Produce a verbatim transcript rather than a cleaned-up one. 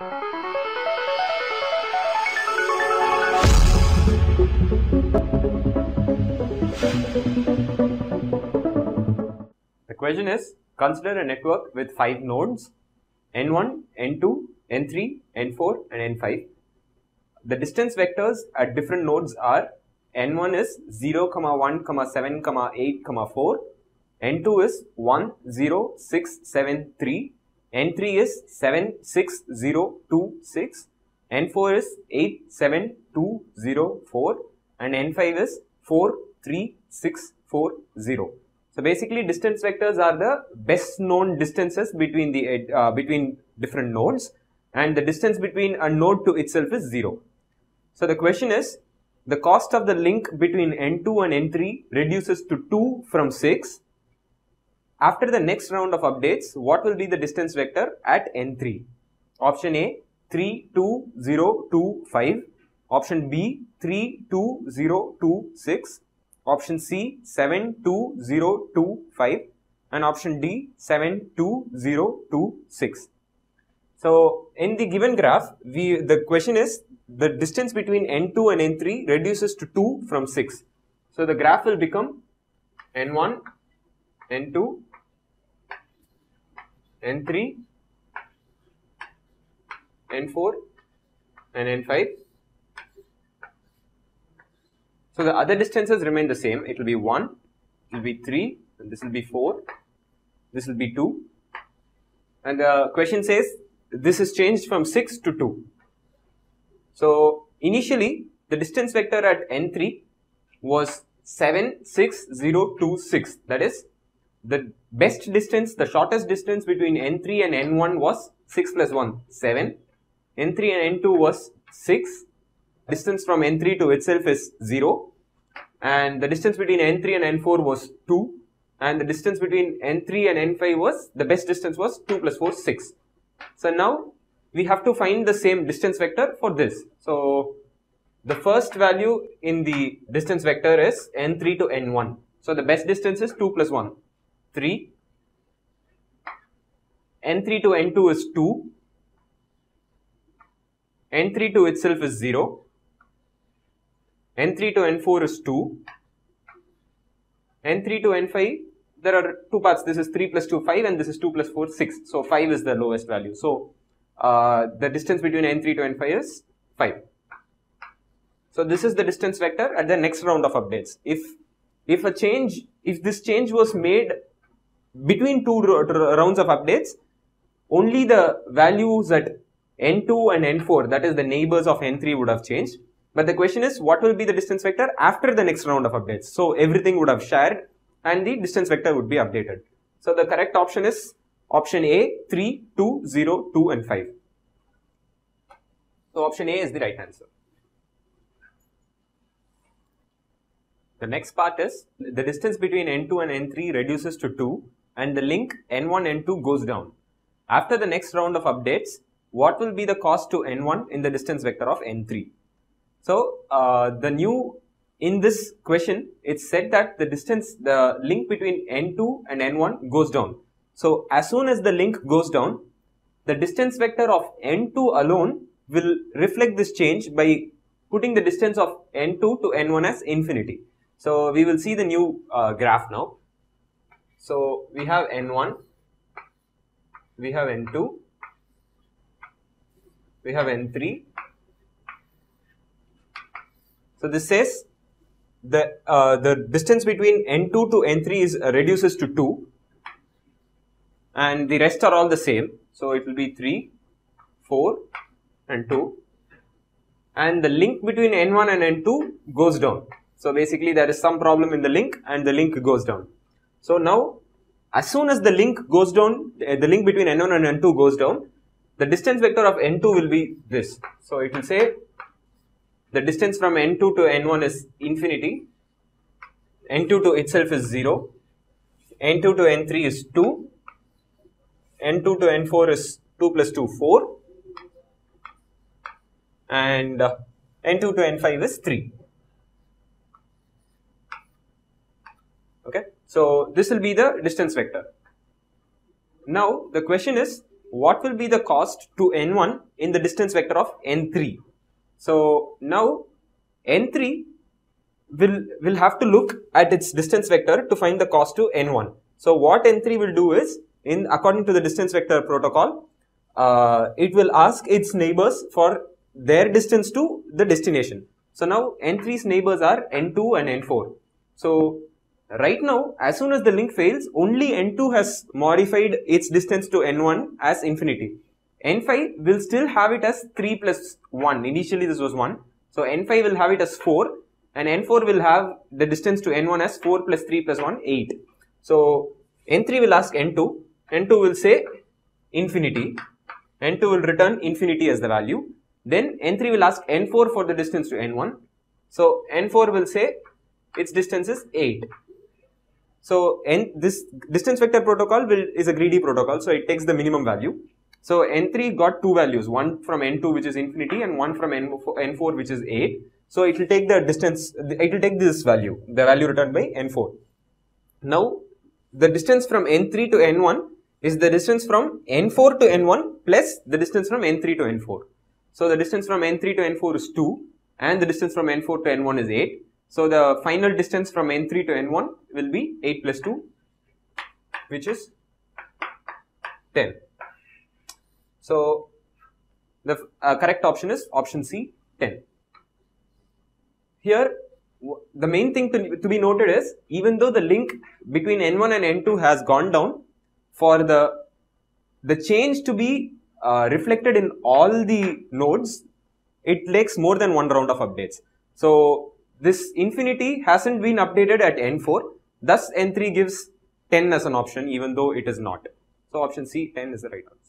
The question is, consider a network with five nodes N one, N two, N three, N four and N five. The distance vectors at different nodes are N one is zero, one, seven, eight, four, N two is one, zero, six, seven, three, N three is seven, six, zero, two, six, N four is eight, seven, two, zero, four and N five is four, three, six, four, zero. So basically distance vectors are the best known distances between the uh, between different nodes, and the distance between a node to itself is zero. So the question is, the cost of the link between N two and N three reduces to two from six. After the next round of updates, what will be the distance vector at N three? Option A, three, two, zero, two, five. Option B, three, two, zero, two, six. Option C, seven, two, zero, two, five. And option D, seven, two, zero, two, six. So in the given graph, we, the question is, the distance between N two and N three reduces to two from six. So the graph will become N one, N two, N three, N four and N five. So the other distances remain the same. It will be one, it will be three, and this will be four, this will be two, and the question says this is changed from six to two. So initially the distance vector at N three was seven, six, zero, two, six, that is the best distance, the shortest distance between N three and N one was six plus one, seven, N three and N two was six, distance from N three to itself is zero, and the distance between N three and N four was two, and the distance between N three and N five was, the best distance was two plus four, six. So now we have to find the same distance vector for this. So the first value in the distance vector is N three to N one. So the best distance is two plus one. three, N three to N two is two, N three to itself is zero, N three to N four is two, N three to N five, there are two paths, this is three plus two, five, and this is two plus four, six, so five is the lowest value. So uh, the distance between N three to N five is five. So this is the distance vector at the next round of updates. If, if a change, if this change was made between two rounds of updates, only the values at N two and N four, that is the neighbors of N three, would have changed. But the question is, what will be the distance vector after the next round of updates? So everything would have shared and the distance vector would be updated. So the correct option is option A, three, two, zero, two and five. So option A is the right answer. The next part is, the distance between N two and N three reduces to two and the link N one, N two goes down. After the next round of updates, what will be the cost to N one in the distance vector of N three? So uh, the new, in this question, it's said that the distance, the link between N two and N one goes down. So as soon as the link goes down, the distance vector of N two alone will reflect this change by putting the distance of N two to N one as infinity. So we will see the new uh, graph now. So we have N one, we have N two, we have N three. So this says the, uh, the distance between N two to N three is uh, reduces to two and the rest are all the same. So it will be three, four and two and the link between N one and N two goes down. So basically there is some problem in the link and the link goes down. So now as soon as the link goes down, the link between N one and N two goes down, the distance vector of N two will be this. So it will say the distance from N two to N one is infinity, N two to itself is zero, N two to N three is two, N two to N four is two plus two, four and uh, N two to N five is three. Okay, so this will be the distance vector. Now the question is, what will be the cost to N one in the distance vector of N three. So now N three will, will have to look at its distance vector to find the cost to N one. So what N three will do is, in according to the distance vector protocol, uh, it will ask its neighbors for their distance to the destination. So now N three's neighbors are N two and N four. So right now, as soon as the link fails, only N two has modified its distance to N one as infinity. N five will still have it as three plus one. Initially this was one. So N five will have it as four, and N four will have the distance to N one as four plus three plus one, eight. So N three will ask N two. N two will say infinity. N two will return infinity as the value. Then N three will ask N four for the distance to N one. So N four will say its distance is eight. So N, this distance vector protocol will, is a greedy protocol, so it takes the minimum value. So N three got two values, one from N two, which is infinity, and one from N four, which is eight. So it will take the distance, it will take this value, the value returned by N four. Now the distance from N three to N one is the distance from N four to N one plus the distance from N three to N four. So the distance from N three to N four is two, and the distance from N four to N one is eight. So the final distance from N three to N one will be eight plus two, which is ten. So the uh, correct option is option C, ten. Here the main thing to, to be noted is, even though the link between N one and N two has gone down, for the, the change to be Uh, reflected in all the nodes, it takes more than one round of updates. So this infinity hasn't been updated at N four, thus N three gives ten as an option, even though it is not. So option C, ten is the right one.